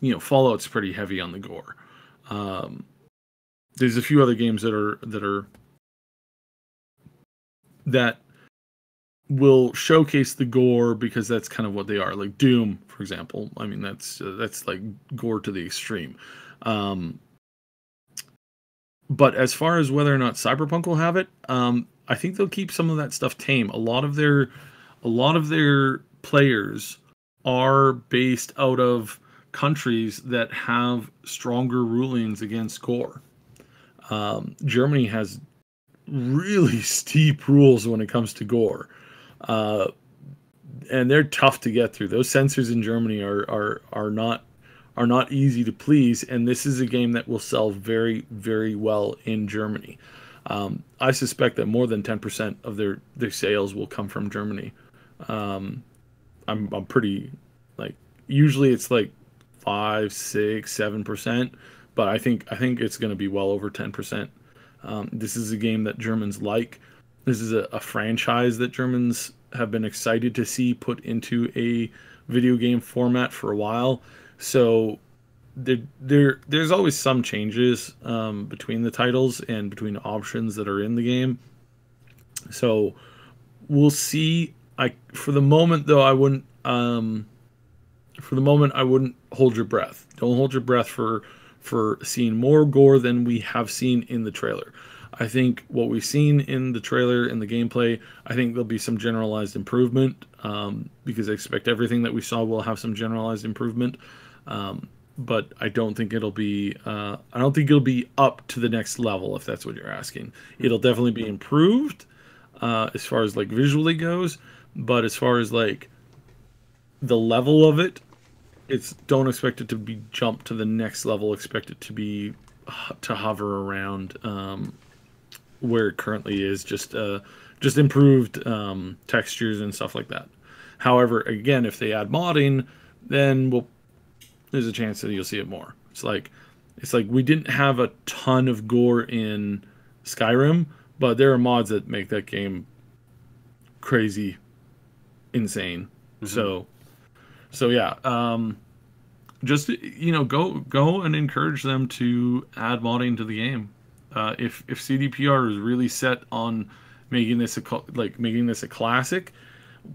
know, Fallout's pretty heavy on the gore. There's a few other games that will showcase the gore because that's kind of what they are. Like Doom, for example. I mean, that's like gore to the extreme. But as far as whether or not Cyberpunk will have it, I think they'll keep some of that stuff tame. A lot of their players are based out of countries that have stronger rulings against gore. Germany has really steep rules when it comes to gore, and they're tough to get through. Those censors in Germany are not easy to please, and this is a game that will sell very, very well in Germany. I suspect that more than 10% of their sales will come from Germany. I'm pretty, like, usually it's like 5, 6, 7%, but I think it's going to be well over 10%. This is a game that Germans like. This is a franchise that Germans have been excited to see put into a video game format for a while. So there's always some changes between the titles and between options that are in the game. So we'll see. For the moment, though, I wouldn't. For the moment, I wouldn't hold your breath. Don't hold your breath for seeing more gore than we have seen in the trailer. I think what we've seen in the trailer and the gameplay, I think there'll be some generalized improvement, because I expect everything that we saw will have some generalized improvement. But I don't think it'll be. I don't think it'll be up to the next level, if that's what you're asking. It'll definitely be improved as far as like visually goes, but as far as like the level of it, don't expect it to be jumped to the next level. Expect it to be hover around where it currently is, just improved textures and stuff like that. However, again, if they add modding, then we'll there's a chance that you'll see it more. It's like we didn't have a ton of gore in Skyrim, but there are mods that make that game crazy, insane. Mm-hmm. So yeah, just, you know, go and encourage them to add modding to the game. If CDPR is really set on making this a classic,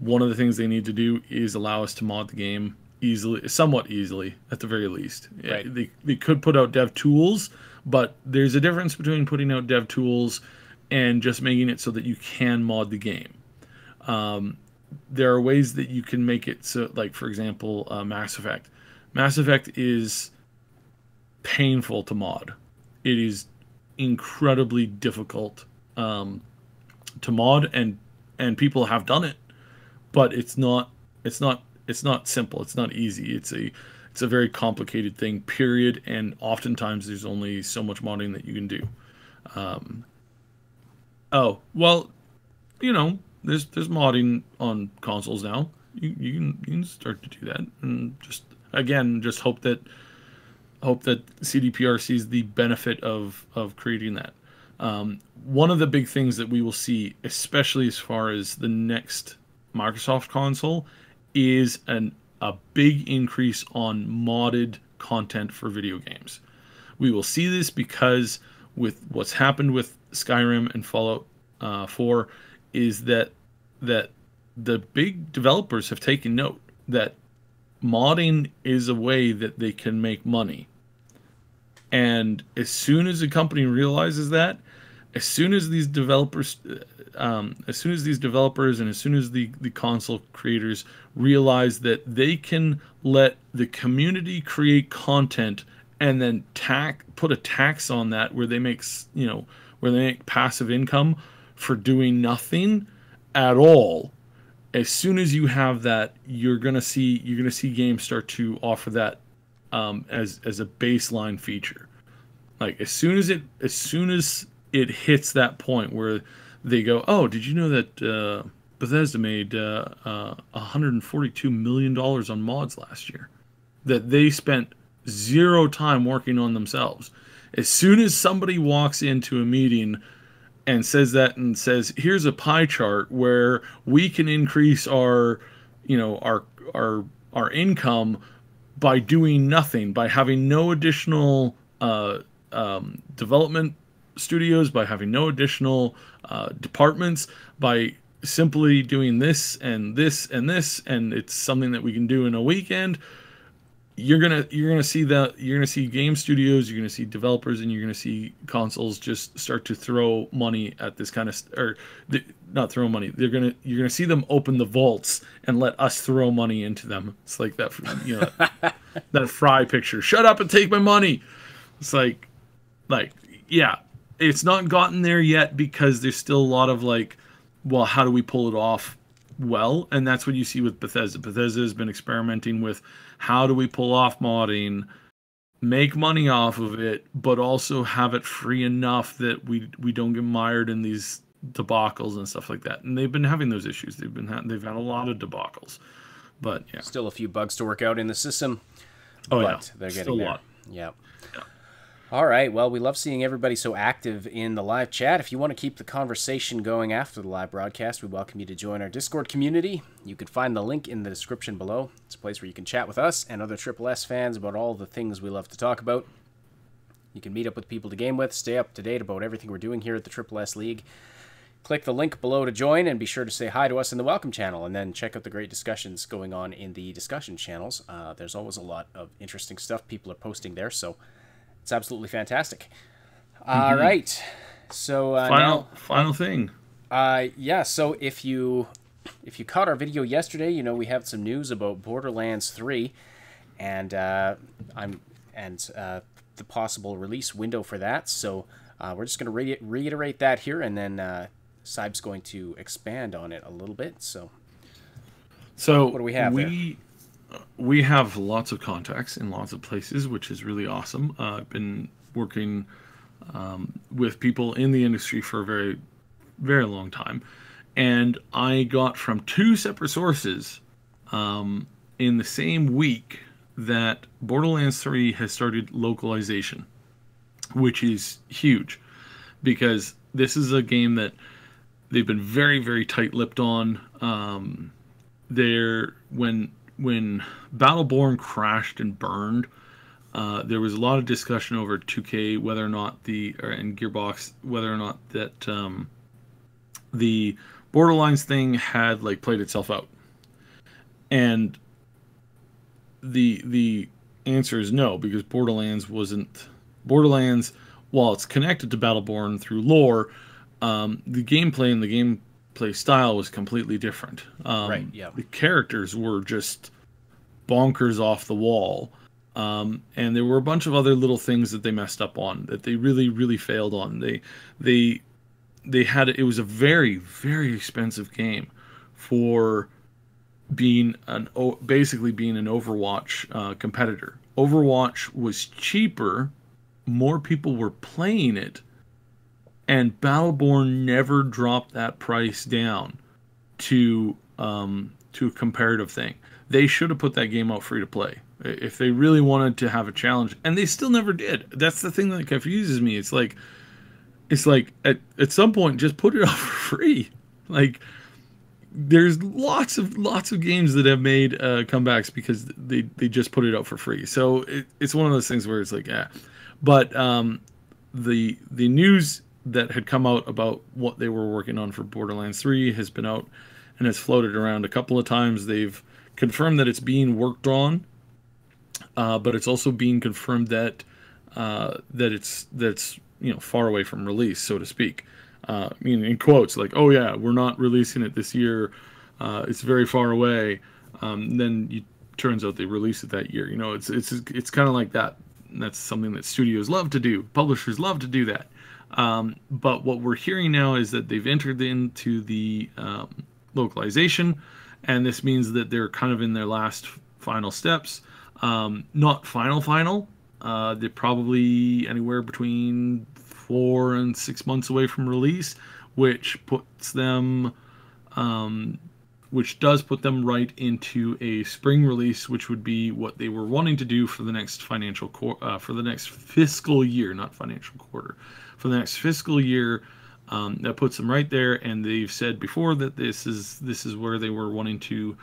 one of the things they need to do is allow us to mod the game easily, somewhat easily at the very least. Right. They could put out dev tools, but there's a difference between putting out dev tools and just making it so that you can mod the game. There are ways that you can make it so, like, for example, Mass Effect. Mass Effect is painful to mod. It is incredibly difficult to mod, and people have done it, but it's not simple. It's not easy. It's a very complicated thing, period. And oftentimes there's only so much modding that you can do. Oh, well, you know, there's modding on consoles now. You can start to do that, and just hope that CDPR sees the benefit of creating that. One of the big things that we will see, especially as far as the next Microsoft console, is a big increase on modded content for video games. We will see this because with what's happened with Skyrim and Fallout 4 is that the big developers have taken note that modding is a way that they can make money. And as soon as a company realizes that, as soon as these developers and as soon as the console creators realize that they can let the community create content and then put a tax on that where they make, you know, where they make passive income for doing nothing at all, as soon as you have that, you're gonna see games start to offer that as a baseline feature. Like as soon as it hits that point where they go, oh, did you know that Bethesda made $142 million on mods last year that they spent zero time working on themselves? As soon as somebody walks into a meeting and says that and says, here's a pie chart where we can increase our, you know, our income by doing nothing, by having no additional development studios, by having no additional departments, by simply doing this and this and this, and it's something that we can do in a weekend, you're gonna see game studios, you're gonna see developers, and you're gonna see consoles just start to throw money at this kind of, you're gonna see them open the vaults and let us throw money into them. It's like that, you know, that Fry picture, shut up and take my money. It's like yeah, it's not gotten there yet because there's still a lot of like, well, how do we pull it off well? And that's what you see with Bethesda. Bethesda has been experimenting with how do we pull off modding, make money off of it, but also have it free enough that we don't get mired in these debacles and stuff like that. And they've been having those issues. They've had a lot of debacles, but yeah, still a few bugs to work out in the system. Oh, but yeah, they're getting still there. A lot. Yeah. Yeah. All right, well, we love seeing everybody so active in the live chat. If you want to keep the conversation going after the live broadcast, we welcome you to join our Discord community. You can find the link in the description below. It's a place where you can chat with us and other Triple S fans about all the things we love to talk about. You can meet up with people to game with, stay up to date about everything we're doing here at the Triple S League. Click the link below to join, and be sure to say hi to us in the welcome channel, and then check out the great discussions going on in the discussion channels. There's always a lot of interesting stuff people are posting there, so it's absolutely fantastic. All right. So final thing. Yeah. So if you caught our video yesterday, you know, we have some news about Borderlands 3 and the possible release window for that. So we're just going to reiterate that here, and then Saib's going to expand on it a little bit. So what do we have there? We have lots of contacts in lots of places, which is really awesome. I've been working with people in the industry for a very, very long time. And I got from two separate sources in the same week that Borderlands 3 has started localization, which is huge, because this is a game that they've been very, very tight-lipped on. When Battleborn crashed and burned, there was a lot of discussion over 2K whether or not and Gearbox whether or not that the Borderlands thing had like played itself out, and the answer is no, because Borderlands, while it's connected to Battleborn through lore, the gameplay and the gameplay style was completely different. Right. Yeah. The characters were just bonkers off the wall. And there were a bunch of other little things that they messed up on, that they really, really failed on. It was a very, very expensive game for basically being an Overwatch competitor. Overwatch was cheaper, more people were playing it, and Battleborn never dropped that price down to a comparative thing. They should have put that game out free to play if they really wanted to have a challenge, and they still never did. That's the thing that confuses me. It's like at some point, just put it out for free. Like, there's lots of games that have made comebacks because they just put it out for free. So it's one of those things where it's like, yeah. But the news that had come out about what they were working on for Borderlands 3 has been out and has floated around a couple of times. They've confirmed that it's being worked on, but it's also being confirmed that that's you know, far away from release, so to speak. I mean, in quotes, like, oh yeah, we're not releasing it this year. It's very far away. Then it turns out they release it that year. You know, it's kind of like that. And that's something that studios love to do. Publishers love to do that. But what we're hearing now is that they've entered into the localization, and this means that they're kind of in their last final steps. Not final. They're probably anywhere between 4 and 6 months away from release, which puts them, which does put them right into a spring release, which would be what they were wanting to do for the next fiscal year, not financial quarter, for the next fiscal year. That puts them right there, and they've said before that this is where they were wanting to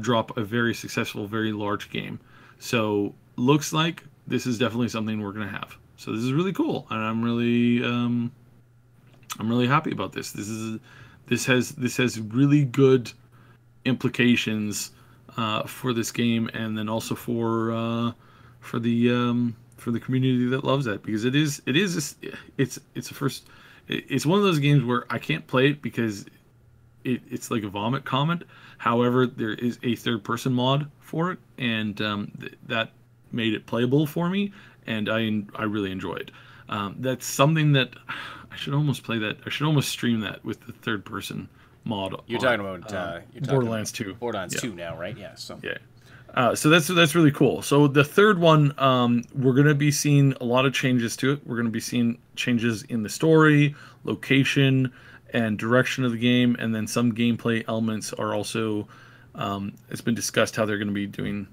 drop a very successful, very large game. So looks like this is definitely something we're gonna have. So this is really cool, and I'm really happy about this. This has really good implications for this game, and then also for the community that loves that, because it's one of those games where I can't play it because it's like a vomit comment. However, there is a third-person mod for it, and that made it playable for me, and I really enjoyed it. That's something that I should almost play. That I should almost stream that with the third-person mod. You're talking about Borderlands 2. Borderlands 2 now, right? Yeah. So yeah. So that's really cool. So the third one, we're gonna be seeing a lot of changes to it. We're gonna be seeing changes in the story, location, and direction of the game, and then some gameplay elements are also. It's been discussed how they're gonna be doing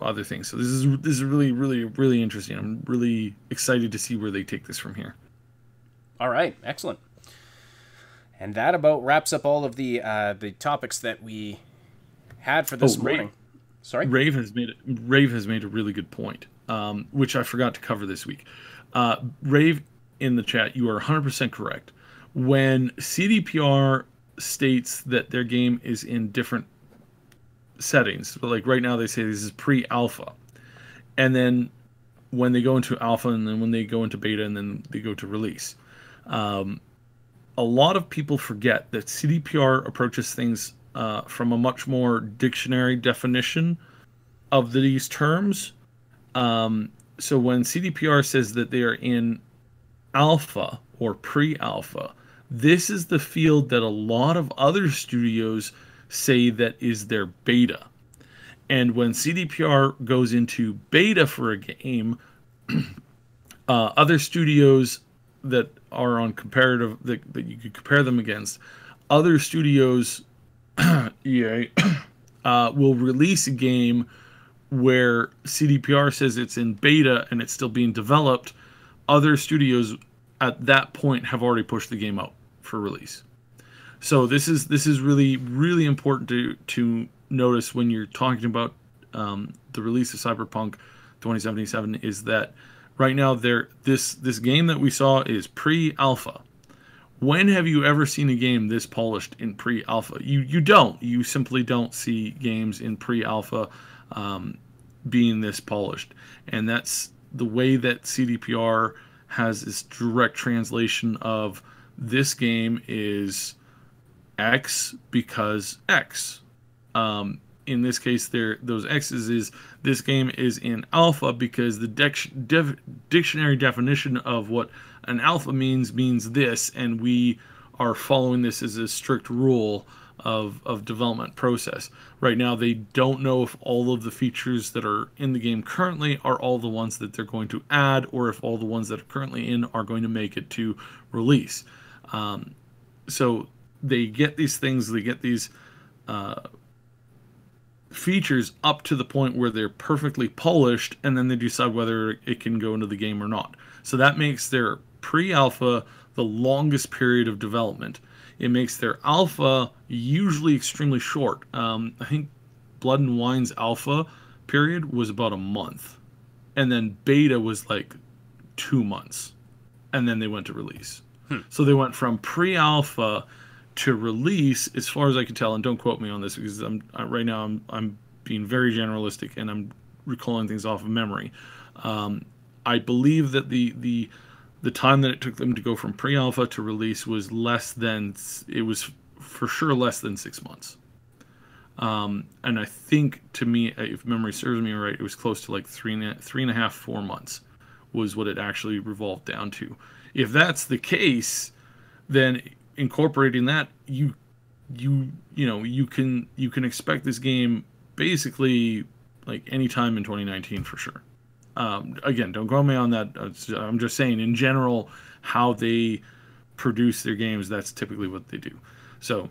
other things. So this is really, really, really interesting. I'm really excited to see where they take this from here. All right, excellent. And that about wraps up all of the topics that we had for this morning. Sorry, Rave has made a really good point, which I forgot to cover this week. Rave in the chat, you are 100% correct. When CDPR states that their game is in different settings, but like right now they say this is pre-alpha, and then when they go into alpha, and then when they go into beta, and then they go to release, a lot of people forget that CDPR approaches things from a much more dictionary definition of these terms. So when CDPR says that they are in alpha or pre-alpha, this is the field that a lot of other studios say that is their beta. And when CDPR goes into beta for a game, other studios that are on comparative, that you could compare them against, other studios, EA, will release a game where CDPR says it's in beta and it's still being developed, other studios at that point have already pushed the game out for release. So this is really, really important to notice when you're talking about the release of Cyberpunk 2077, is that right now this game that we saw is pre-alpha. When have you ever seen a game this polished in pre-alpha? You don't. You simply don't see games in pre-alpha being this polished. And that's the way that CDPR has this direct translation of this game is X because X. In this case, those X's is this game is in alpha because the dictionary definition of what an alpha means this, and we are following this as a strict rule of development process. Right now, they don't know if all of the features that are in the game currently are all the ones that they're going to add, or if all the ones that are currently in are going to make it to release. So they get these things, they get these features up to the point where they're perfectly polished, and then they decide whether it can go into the game or not. So that makes their pre-alpha the longest period of development. It makes their alpha usually extremely short. I think Blood and Wine's alpha period was about a month, and then beta was like 2 months, and then they went to release. So they went from pre-alpha to release, as far as I can tell, and don't quote me on this because right now I'm being very generalistic and I'm recalling things off of memory. I believe that the time that it took them to go from pre-alpha to release was less than, it was for sure less than 6 months. And I think, to me, if memory serves me right, it was close to like three and a half, 4 months was what it actually revolved down to. If that's the case, then incorporating that, you can expect this game basically like any time in 2019 for sure. Again, don't quote me on that. I'm just saying in general how they produce their games. That's typically what they do. So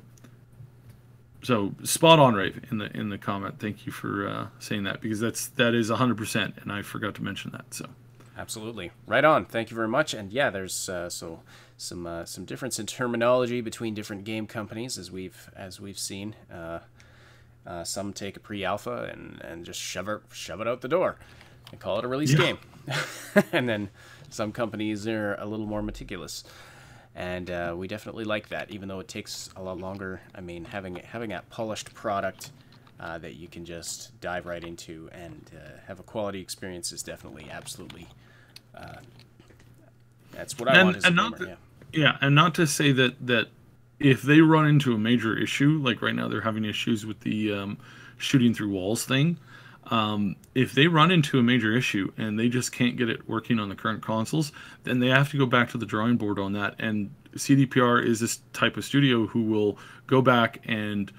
spot on, Rave, in the comment. Thank you for saying that, because that is 100%, and I forgot to mention that. So absolutely right on. Thank you very much. And yeah, there's some difference in terminology between different game companies, as we've seen. Some take a pre-alpha and just shove it out the door and call it a release game. And then some companies are a little more meticulous, and we definitely like that, even though it takes a lot longer. I mean, having that polished product that you can just dive right into and have a quality experience is definitely absolutely. That's what I want as a gamer. Yeah, and not to say that if they run into a major issue, like right now they're having issues with the shooting through walls thing, if they run into a major issue and they just can't get it working on the current consoles, then they have to go back to the drawing board on that. And CDPR is this type of studio who will go back and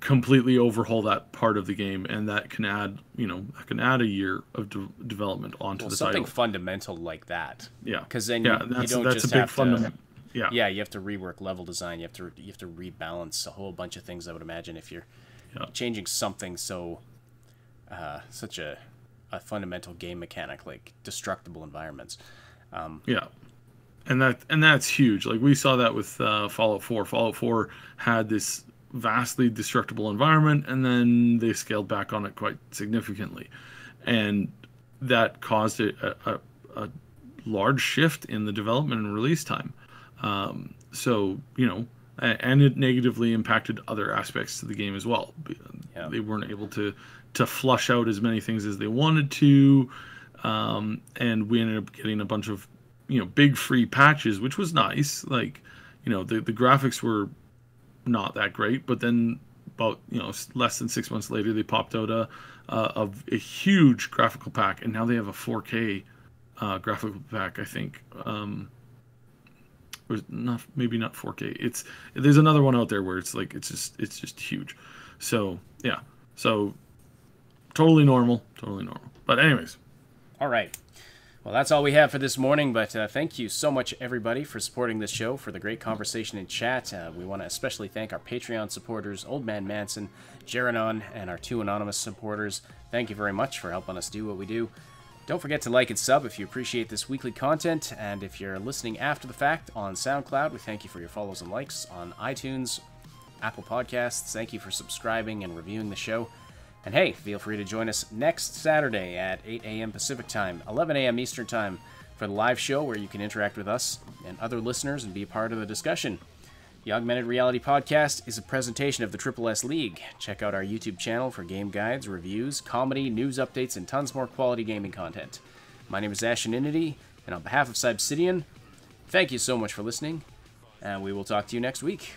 completely overhaul that part of the game, and that can add, that can add a year of development onto the title. Something fundamental like that. Yeah. Because then you have to rework level design. You have to rebalance a whole bunch of things. I would imagine if you're changing something so such a fundamental game mechanic like destructible environments. Yeah. And that's huge. Like we saw that with Fallout 4. Fallout 4 had this vastly destructible environment, and then they scaled back on it quite significantly, and that caused a large shift in the development and release time. So and it negatively impacted other aspects to the game as well. They weren't able to flush out as many things as they wanted to, and we ended up getting a bunch of big free patches, which was nice. Like the graphics were not that great, but then about less than 6 months later they popped out a huge graphical pack, and now they have a 4K graphical pack, I think. Or not, maybe not 4K. There's another one out there where it's like it's just huge. So yeah, so totally normal, totally normal. But anyways, all right. Well, that's all we have for this morning, but thank you so much, everybody, for supporting this show, for the great conversation and chat. We want to especially thank our Patreon supporters, Old Man Manson, Jeranon, and our two anonymous supporters. Thank you very much for helping us do what we do. Don't forget to like and sub if you appreciate this weekly content, and if you're listening after the fact on SoundCloud, we thank you for your follows and likes on iTunes, Apple Podcasts. Thank you for subscribing and reviewing the show. And hey, feel free to join us next Saturday at 8 a.m. Pacific Time, 11 a.m. Eastern Time for the live show where you can interact with us and other listeners and be a part of the discussion. The Augmented Reality Podcast is a presentation of the Triple S League. Check out our YouTube channel for game guides, reviews, comedy, news updates, and tons more quality gaming content. My name is Ash Ninity, and on behalf of Subsidian, thank you so much for listening, and we will talk to you next week.